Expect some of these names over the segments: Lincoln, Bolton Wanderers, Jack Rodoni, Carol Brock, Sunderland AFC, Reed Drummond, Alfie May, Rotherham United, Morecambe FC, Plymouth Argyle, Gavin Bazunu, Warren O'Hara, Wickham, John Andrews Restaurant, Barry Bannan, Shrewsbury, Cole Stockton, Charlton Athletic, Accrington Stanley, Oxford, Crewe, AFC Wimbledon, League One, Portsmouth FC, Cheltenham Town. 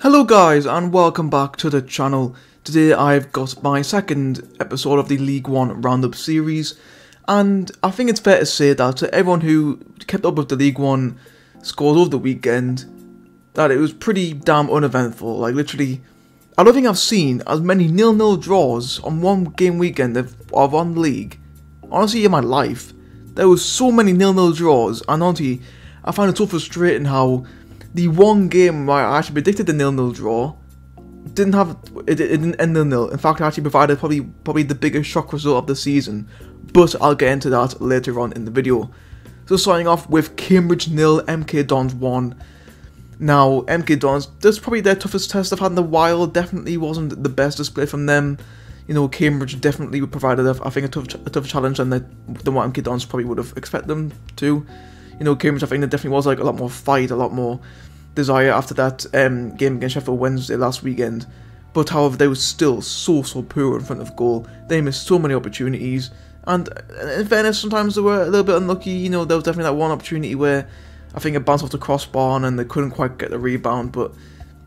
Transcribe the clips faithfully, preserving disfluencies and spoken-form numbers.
Hello guys and welcome back to the channel. Today I've got my second episode of the League One Roundup series, and I think it's fair to say that to everyone who kept up with the League One scores over the weekend, that it was pretty damn uneventful. Like literally, I don't think I've seen as many nil nil draws on one game weekend of, of on the league. Honestly, in my life, there was so many nil nil draws, and honestly, I find it so frustrating how the one game where I actually predicted the nil nil draw didn't have it, it didn't end nil nil. In fact, it actually provided probably probably the biggest shock result of the season, but I'll get into that later on in the video. So starting off with Cambridge nil, M K Dons one. Now M K Dons, that's probably their toughest test I've had in a while. Definitely wasn't the best display from them. You know, Cambridge definitely provided a, I think a tough a tough challenge than, the, than what M K Dons probably would have expected them to. You know, Cambridge, I think there definitely was like a lot more fight, a lot more desire after that um, game against Sheffield Wednesday last weekend. But however, they were still so, so poor in front of goal. They missed so many opportunities. And in fairness, sometimes they were a little bit unlucky. You know, there was definitely that one opportunity where I think it bounced off the crossbar and they couldn't quite get the rebound. But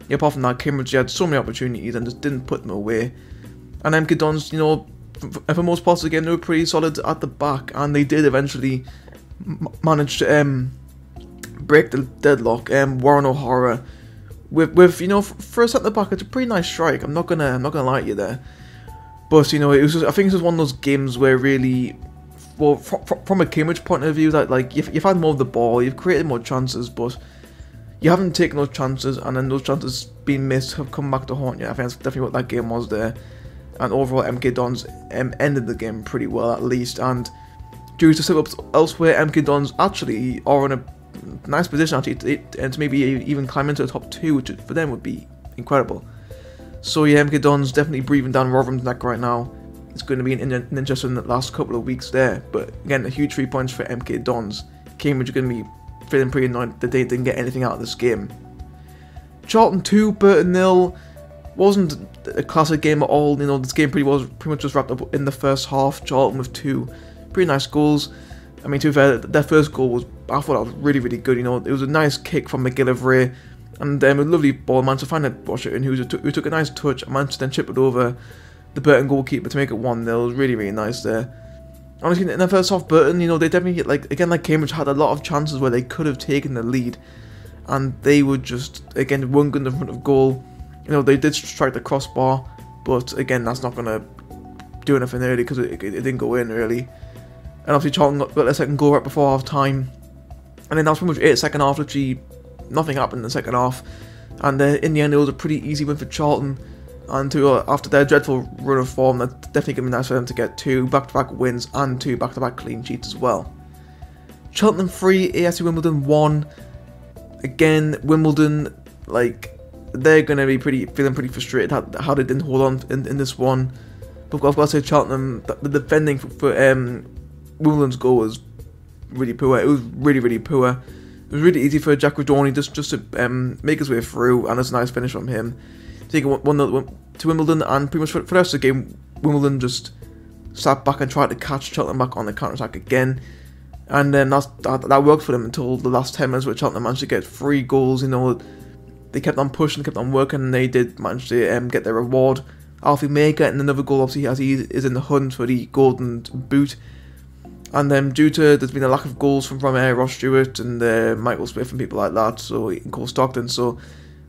yeah, apart from that, Cambridge had so many opportunities and just didn't put them away. And M K Dons, you know, for the most part of the game, they were pretty solid at the back. And they did eventually managed to um, break the deadlock. Um, Warren O'Hara, with with you know, for a centre back, it's a pretty nice strike. I'm not gonna I'm not gonna lie to you there, but you know, it was just, I think this was one of those games where really, well, fr fr from a Cambridge point of view, that like you've, you've had more of the ball, you've created more chances, but you haven't taken those chances, and then those chances being missed have come back to haunt you. I think that's definitely what that game was there, and overall M K Dons um, ended the game pretty well at least, and due to sit-ups elsewhere, M K Dons actually are in a nice position actually to, and to maybe even climb into the top two, which for them would be incredible. So yeah, M K Dons definitely breathing down Rotherham's neck right now. It's going to be an, an interesting last couple of weeks there. But again, a huge three points for M K Dons. Cambridge are going to be feeling pretty annoyed that they didn't get anything out of this game. Charlton two, Burton nil. Wasn't a classic game at all. You know, this game pretty was pretty much just wrapped up in the first half. Charlton with two pretty nice goals. I mean, to be fair, their first goal was, I thought that was really, really good. You know, it was a nice kick from McGillivray, and then um, a lovely ball man to find it, Washington, who, who took a nice touch, and managed to then chip it over the Burton goalkeeper to make it one nil. It was really, really nice there. Honestly, in the first half, Burton, you know, they definitely, like, again, like Cambridge, had a lot of chances where they could have taken the lead, and they were just, again, one gun in front of goal. You know, they did strike the crossbar, but again, that's not going to do anything really, because it, it, it didn't go in, really. And obviously Charlton got their second goal right before half time. And then that was pretty much it. Second half, literally nothing happened in the second half. And uh, in the end, it was a pretty easy win for Charlton. And to, uh, after their dreadful run of form, that's definitely going to be nice for them to get two back-to-back wins and two back-to-back clean sheets as well. Cheltenham three, A F C Wimbledon one. Again, Wimbledon, like, they're going to be pretty feeling pretty frustrated how, how they didn't hold on in, in this one. But I've got to say, Cheltenham, the defending for... for um, Wimbledon's goal was really poor. It was really, really poor. It was really easy for Jack Rodoni just, just to um, make his way through, and it's a nice finish from him. Taking one to Wimbledon, and pretty much for, for the rest of the game, Wimbledon just sat back and tried to catch Cheltenham back on the counter-attack again. And then that's, that, that worked for them until the last ten minutes, where Cheltenham managed to get three goals. You know, they kept on pushing, kept on working, and they did manage to um, get their reward. Alfie May getting another goal, obviously, as he is in the hunt for the golden boot. And then um, due to there's been a lack of goals from, from uh, Ross Stewart and uh, Michael Smith and people like that, so and Cole Stockton. So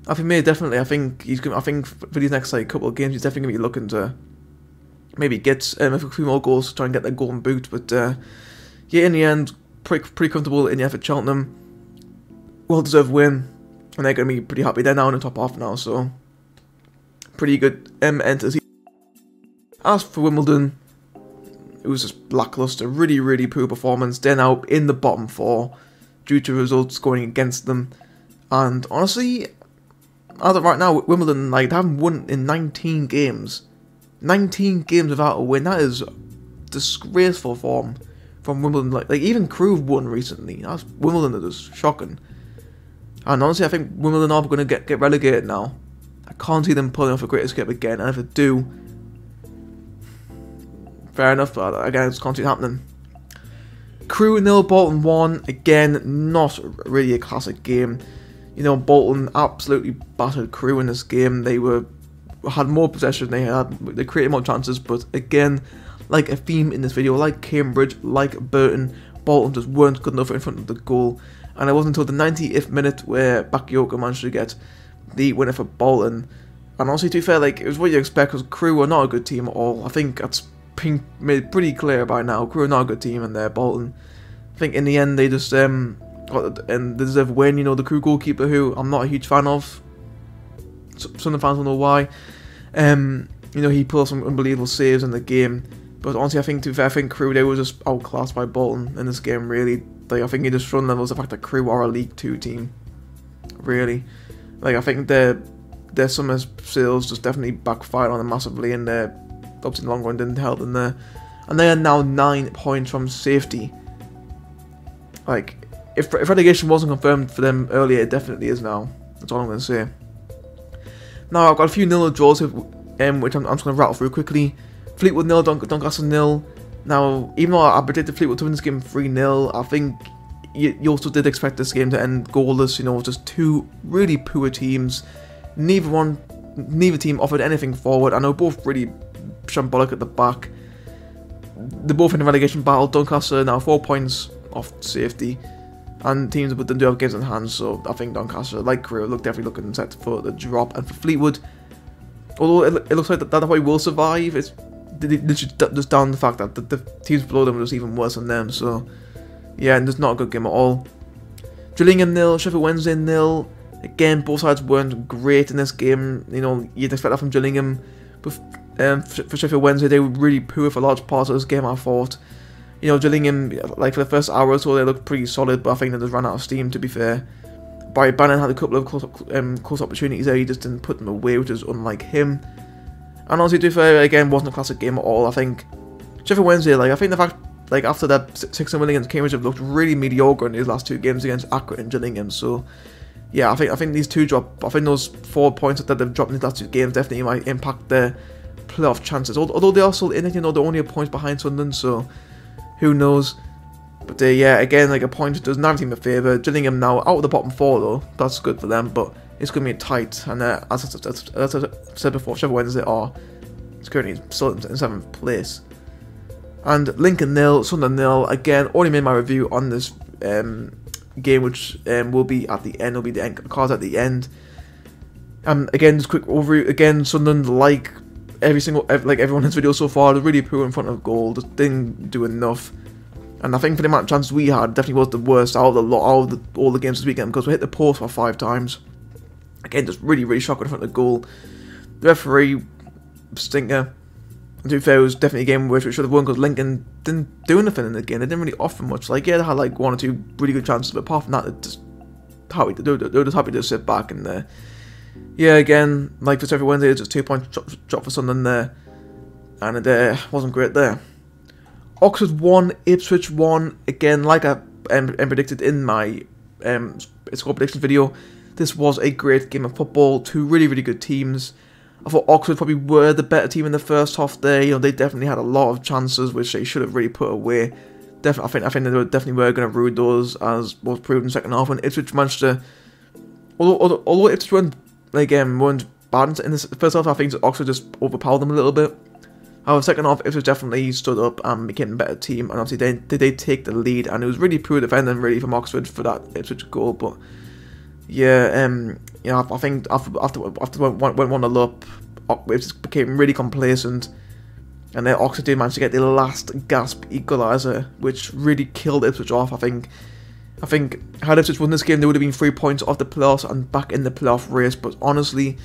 I think May definitely, I think he's gonna, I think for these next like couple of games, he's definitely gonna be looking to maybe get um, a few more goals to try and get that golden boot. But uh, yeah, in the end, pretty pretty comfortable in the effort. Cheltenham, well deserved win, and they're gonna be pretty happy. They're now in the top half now, so pretty good um, end to the season. As for Wimbledon, it was just lackluster, really, really poor performance. They're now in the bottom four due to results going against them. And honestly, as of right now, Wimbledon, like, they haven't won in nineteen games. nineteen games without a win. That is disgraceful form from Wimbledon. Like, like even Crewe won recently. That's Wimbledon that is shocking. And honestly, I think Wimbledon are going to get, get relegated now. I can't see them pulling off a great escape again. And if they do, fair enough, but again, I just can't see it happening. Crewe nil, Bolton one. Again, not really a classic game. You know, Bolton absolutely battered Crewe in this game. They were had more possession. They had they created more chances. But again, like a theme in this video, like Cambridge, like Burton, Bolton just weren't good enough in front of the goal. And it wasn't until the ninetieth minute where Bakayoga managed to get the winner for Bolton. And honestly, to be fair, like, it was what you expect, because Crewe are not a good team at all. I think that's been made pretty clear by now. Crewe are not a good team, and they're Bolton. I think in the end, they just um, got and they deserve a win. You know, the Crewe goalkeeper, who I'm not a huge fan of. Some of the fans don't know why. Um, you know, he pulled some unbelievable saves in the game. But honestly, I think, to be fair, I think Crewe, they were just outclassed by Bolton in this game, really. Like, I think it just run levels the fact that Crewe are a League two team, really. Like, I think their their summer sales just definitely backfired on them massively, and their obviously in the long run didn't help them there. And they are now nine points from safety. Like, if, if relegation wasn't confirmed for them earlier, it definitely is now. That's all I'm going to say. Now, I've got a few nil draws, with, um, which I'm, I'm just going to rattle through quickly. Fleetwood nil, Don Doncaster nil. Now, even though I predicted Fleetwood to win this game three nil, I think you, you also did expect this game to end goalless. You know, just two really poor teams. Neither one, neither team offered anything forward. I know both really shambolic at the back. They're both in the relegation battle. Doncaster now four points off safety, and teams with them do have games in hand. So I think Doncaster, like Crewe, look definitely looking set for the drop. And for Fleetwood, although it, it looks like that that probably will survive, it's just down the fact that the, the teams below them were just even worse than them. So yeah, and it's not a good game at all. Gillingham nil, Sheffield Wednesday nil. Again, both sides weren't great in this game. You know, you'd expect that from Gillingham, but um, for Sheffield Wednesday, they were really poor for large parts of this game, I thought. You know, Gillingham, like, for the first hour or so, they looked pretty solid, but I think they just ran out of steam, to be fair. Barry Bannan had a couple of close, um, close opportunities there. He just didn't put them away, which is unlike him. And honestly, to be fair, again, wasn't a classic game at all. I think Sheffield Wednesday, like, I think the fact, like, after that six nil win against Cambridge, have looked really mediocre in these last two games against Accrington and Gillingham. So yeah, I think I think these two drop. I think those four points that they've dropped in these last two games definitely might impact their playoff chances. Although they are still in it, you know, they're only a point behind Sunderland, so who knows? But uh, yeah, again, like, a point does not seem a favour. Gillingham now out of the bottom four, though. That's good for them, but it's going to be tight. And uh, as, I, as, as I said before, Sheffield Wednesday are currently still in seventh place. And Lincoln nil, Sunderland nil. Again, already made my review on this um, game, which um, will be at the end. Will be the end cards at the end. Um, again, just quick overview. Again, Sunderland, like every single like everyone in this video so far, they're really poor in front of goal. Just didn't do enough. And I think for the amount of chances we had, definitely was the worst out of the lot, out of the, all the games this weekend, because we hit the post for five times. Again, just really, really shocking in front of the goal. The referee, stinker. And to be fair, it was definitely a game which we should have won, because Lincoln didn't do anything in the game. They didn't really offer much. Like, yeah, they had like one or two really good chances, but apart from that, they just happy to do. They were just happy to sit back in there. Yeah, again, like for Sheffield Wednesday, it was just two points drop for Sunderland there, and it uh, wasn't great there. Oxford one, Ipswich one. Again, like I um, predicted in my um, score prediction video, this was a great game of football. Two really, really good teams. I thought Oxford probably were the better team in the first half there. You know, they definitely had a lot of chances which they should have really put away. Def I think I think they were definitely were going to ruin those, as was proved in the second half. And Ipswich managed to, although although, although Ipswich weren't, like, um, weren't bad in the first half, I think Oxford just overpowered them a little bit. Our second half, Ipswich definitely stood up and became a better team, and obviously they did they take the lead, and it was really poor defending really from Oxford for that Ipswich goal. But yeah, um, you know, I, I think after after after went went one nil up, Ipswich became really complacent, and then Oxford did manage to get the last gasp equaliser, which really killed Ipswich off. I think I think had Ipswich won this game, they would have been three points off the playoffs and back in the playoff race. But honestly,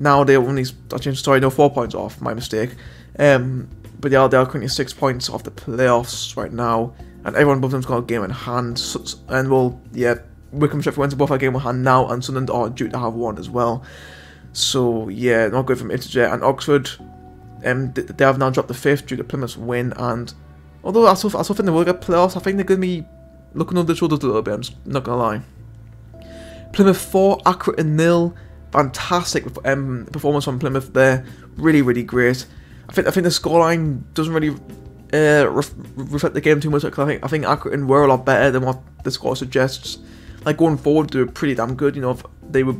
now they're only I changed sorry no four points off. My mistake. Um, but they are, they are currently six points off the playoffs right now, and everyone above them's got a game in hand. So, and well, yeah, Wickham, Sheffield Wednesday both have a game in hand now, and Sunderland are due to have one as well. So yeah, not good from Ipswich and Oxford. Um, they, they have now dropped the fifth due to Plymouth's win, and although I still, I still think they will get playoffs, I think they're going to be looking over their shoulders a little bit. I'm just not gonna lie. Plymouth four, Accrington nil. Fantastic um, performance from Plymouth there. Really, really great. I think I think the scoreline doesn't really uh, ref reflect the game too much. I think I think Accrington were a lot better than what the score suggests. like going forward, they were pretty damn good. You know, if they were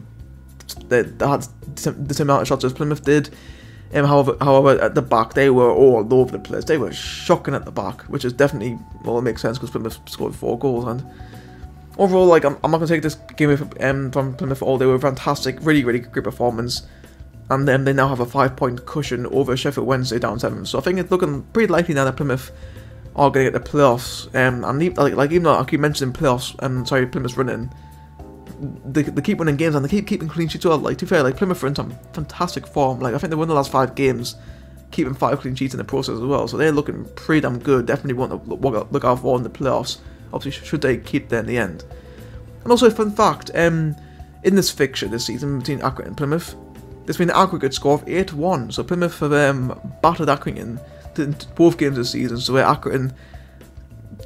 they, they had the same amount of shots as Plymouth did. Um, however, however, at the back they were all over the place. They were shocking at the back, which is definitely, well, it makes sense because Plymouth scored four goals. And overall, like I'm, I'm not gonna take this game um, from Plymouth at all. They were fantastic, really, really great performance. And then um, they now have a five-point cushion over Sheffield Wednesday down seven. So I think it's looking pretty likely now that Plymouth are going to get the playoffs. Um, and even, like, like even though I keep mentioning playoffs, and um, sorry, Plymouth's running, they, they keep winning games and they keep keeping clean sheets. Well, like to be fair, like Plymouth are in some fantastic form. Like I think they won the last five games, keeping five clean sheets in the process as well. So they're looking pretty damn good. Definitely want to look, look out for in the playoffs. Obviously, should they keep there in the end. And also, a fun fact: um, in this fixture this season between Accrington and Plymouth, there's been an aggregate score of eight one. So Plymouth have um, battered Accrington in both games this season. So we're Accrington,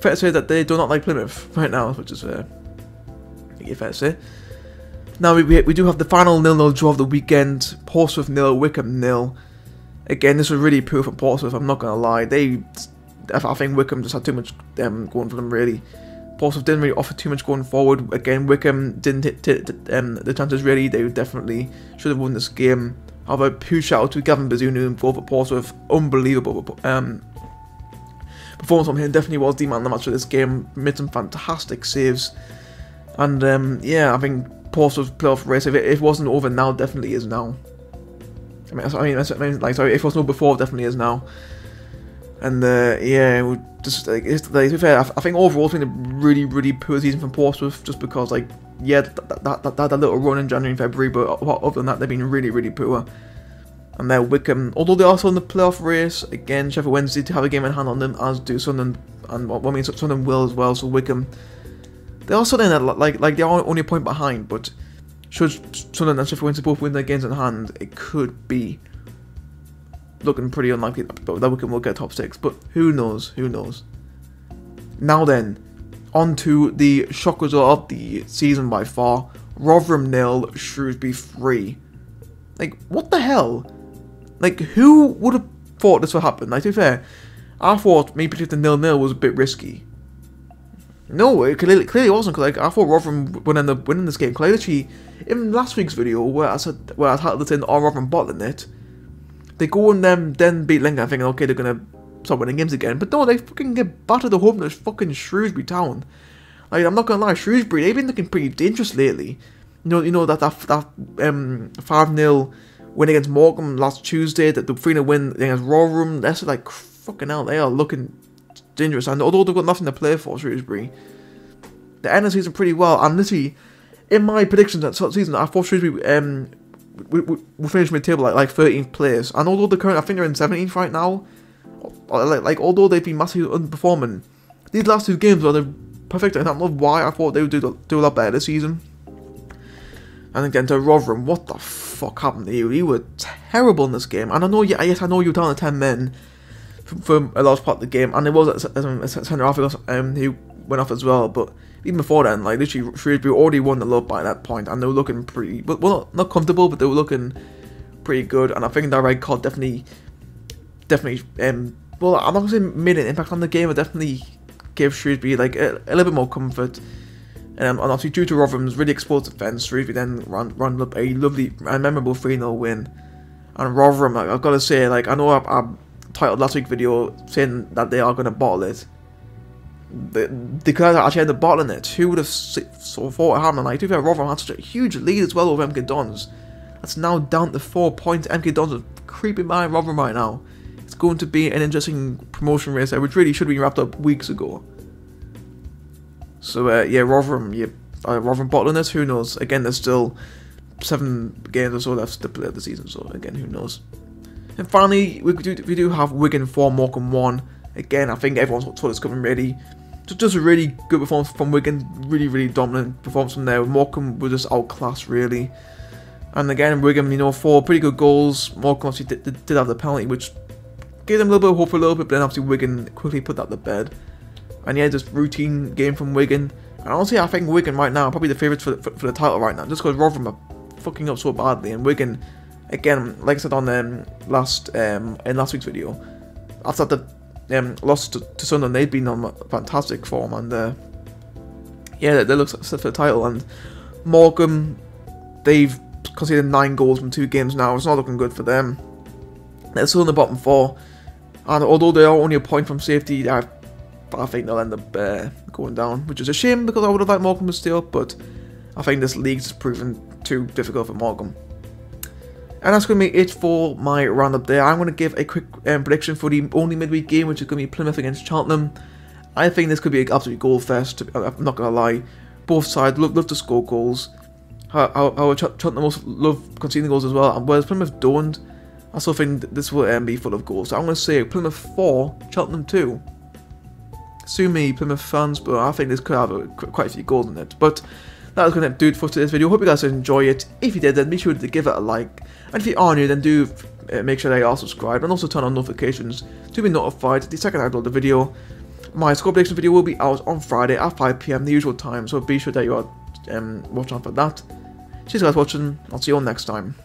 fair to say that they do not like Plymouth right now, which is fair. I think it's fair to say. Now we, we, we do have the final nil nil draw of the weekend. Portsmouth nil, Wickham nil. Again, this was really poor for Portsmouth. I'm not gonna lie. They, I think Wickham just had too much um, going for them really. Portsmouth didn't really offer too much going forward. Again, Wickham didn't hit, hit, hit um, the chances really. They definitely should have won this game. However, huge shout out to Gavin Bazunu and both at Portsmouth. Unbelievable um, performance from him. Definitely was the man of the match for this game. Made some fantastic saves. And um, yeah, I think Portsmouth's playoff race, if it, if it wasn't over now, definitely is now. I mean, I mean, I mean like, sorry, if it wasn't over before, definitely is now. And uh, yeah, we just like, it's, like, to be fair, I, I think overall it's been a really, really poor season from Portsmouth, just because like yeah, that that, that that little run in January and February, but other than that, they've been really, really poor. And then Wickham, although they are still in the playoff race, again Sheffield Wednesday to have a game in hand on them, as do Sunderland, and well, I mean Sunderland will as well. So Wickham, they are still in that like like they are only a point behind, but should Sunderland and Sheffield Wednesday both win their games in hand, it could be looking pretty unlikely that Wickham will get top six, but who knows, who knows. Now then, on to the shock result of the season by far. Rotherham nil, Shrewsbury three. Like, what the hell? Like, who would have thought this would happen? Like, to be fair, I thought maybe the nil nil was a bit risky. No, it clearly, clearly wasn't, because like, I thought Rotherham would end up winning this game. Because I literally, in last week's video, where I said, where I titled it in, "Are Rotherham bottling it?" They go and um, then beat Lincoln, thinking, okay, they're going to start winning games again. But no, they fucking get battered at home to fucking Shrewsbury Town. Like, I'm not going to lie, Shrewsbury, they've been looking pretty dangerous lately. You know, you know that that, that um, five nil win against Morecambe last Tuesday, that the three nil win against Rotherham, that's like, fucking hell, they are looking dangerous. And although they've got nothing to play for, Shrewsbury, they end the season pretty well. And literally, in my predictions at the start of the season, I thought Shrewsbury... Um, We, we, we finished mid-table like, like thirteenth place, and although the current, I think they're in seventeenth right now, like, like although they've been massively underperforming, these last two games were perfect, and I don't know why I thought they would do, do a lot better this season. And again to Rotherham, what the fuck happened to you? You were terrible in this game, and I know, yes, I know you were down to ten men for, for a large part of the game, and it was a, a, a centre-half um, who went off as well, but even before then, like, literally, Shrewsbury already won the love by that point, and they were looking pretty, well, not, not comfortable, but they were looking pretty good, and I think that red card definitely, definitely, um, well, I'm not going to say made an impact on the game, but definitely gave Shrewsbury, like, a, a little bit more comfort, um, and obviously, due to Rotherham's really exposed defence, Shrewsbury then ran, ran up a lovely, and memorable three nil win, and Rotherham, like, I've got to say, like, I know I, I titled last week's video saying that they are going to bottle it. The, the guys actually had the bottling it. Who would have sort of thought it happened? Like, to be fair, Rotherham had such a huge lead as well over M K Dons. That's now down to four points. M K Dons are creeping by Rotherham right now. It's going to be an interesting promotion race there, which really should have been wrapped up weeks ago. So, uh, yeah, Rotherham, yeah, uh, Rotherham bottling it. Who knows? Again, there's still seven games or so left to play the season. So, again, who knows? And finally, we do we do have Wigan four, Morecambe one. Again, I think everyone's sort of coming really. Just a really good performance from Wigan. Really, really dominant performance from there. Morecambe were just outclassed, really. And again, Wigan, you know, four pretty good goals. Morecambe obviously did, did have the penalty, which gave them a little bit of hope for a little bit. But then obviously Wigan quickly put that to bed. And yeah, just routine game from Wigan. And honestly, I think Wigan right now are probably the favourites for, for, for the title right now. Just because Rotherham are fucking up so badly. And Wigan, again, like I said on um, last um, in last week's video, I thought that Um, lost to, to Sunderland, they'd been on fantastic form, and uh, yeah, that looks like set for the title. And Morecambe, they've conceded nine goals from two games now. It's not looking good for them. They're still in the bottom four, and although they are only a point from safety, I, I think they'll end up uh, going down, which is a shame because I would have liked Morecambe to stay up, but I think this league's proven too difficult for Morecambe. And that's going to be it for my roundup there. I'm going to give a quick um, prediction for the only midweek game, which is going to be Plymouth against Cheltenham. I think this could be an absolute goal fest, I'm not going to lie. Both sides love, love to score goals. However, Cheltenham also love conceding goals as well, and whereas Plymouth don't, I still think this will um, be full of goals. So I'm going to say Plymouth four, Cheltenham two. Sue me, Plymouth fans, but I think this could have a, quite a few goals in it. But that is going to do it for today's video. Hope you guys enjoy it. If you did, then be sure to give it a like. And if you are new, then do uh, make sure that you are subscribed, and also turn on notifications to be notified the second I upload the video. My score prediction video will be out on Friday at five p m, the usual time, so be sure that you are um, watching out for that. Cheers guys for watching, I'll see you all next time.